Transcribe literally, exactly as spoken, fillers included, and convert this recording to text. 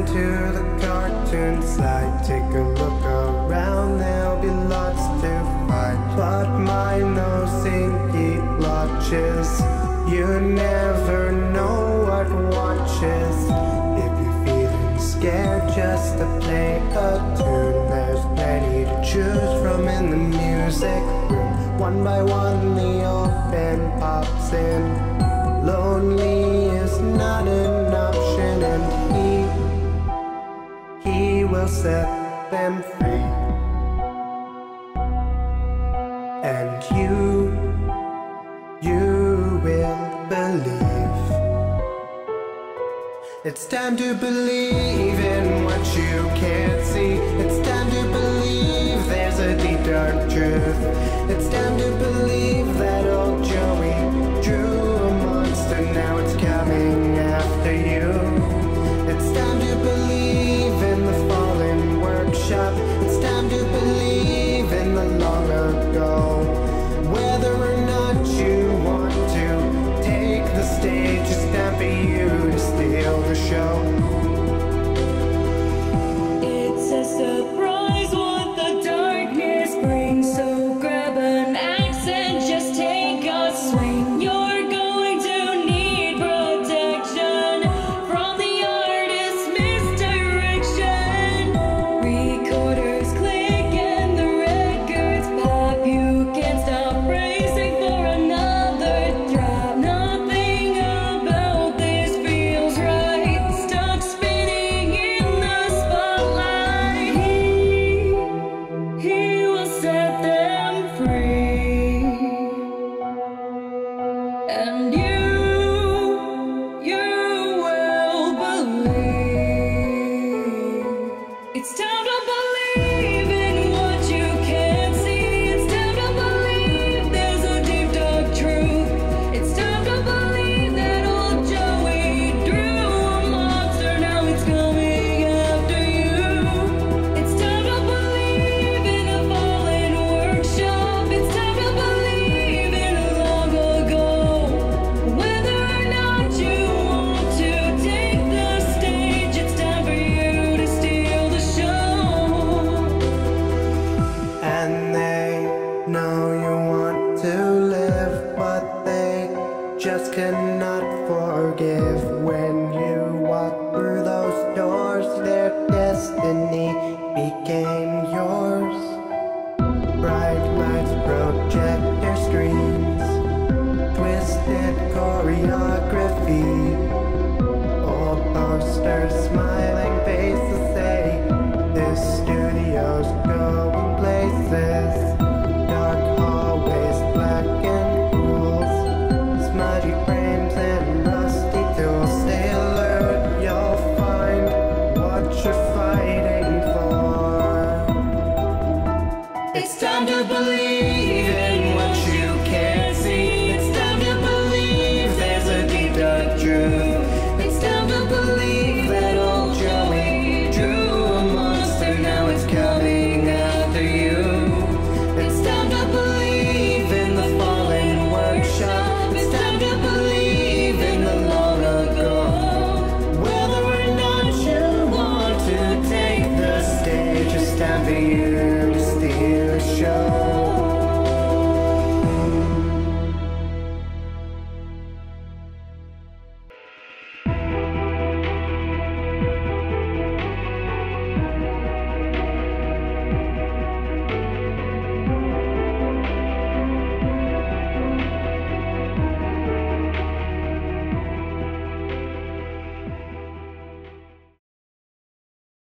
down to the cartoon side. Take a look around, there'll be lots to find. Plot minor sinky blotches, you never know what watches. If you're feeling scared, just to play a tune. There's plenty to choose from in the music room. One by one the open pops in. Lonely is not an option, and he, he will set them free. And you, you will believe. It's time to believe in what you can't see. It's time to believe there's a deep dark truth. It's time to believe that old Joey drew a monster, now it's coming after you. It's time to believe in the fallen workshop. It's time to believe in the long ago. Whether or not you want to take the stage, it's time for you to steal the show. It's a surprise what the darkness brings, so grab an axe and just take a swing. You're going to need protection from the artist's misdirection. Recorders click and the records pop. You can't stop racing for another drop. Nothing about this feels right, stuck spinning in the spotlight. He, he will set them free. And you, you will believe. It's time to believe in what you can't see. It's time to believe there's a deep dark truth. It's time to believe that old Joey drew a monster, now it's coming after you. It's time to believe in a fallen workshop. It's time to believe in a long ago. Whether or not you want to take the stage, it's time for you to steal the show. And they know you want to live, but they just cannot forgive. When you walk through those doors, their destiny became yours. Bright lights, projector screens, twisted choreography.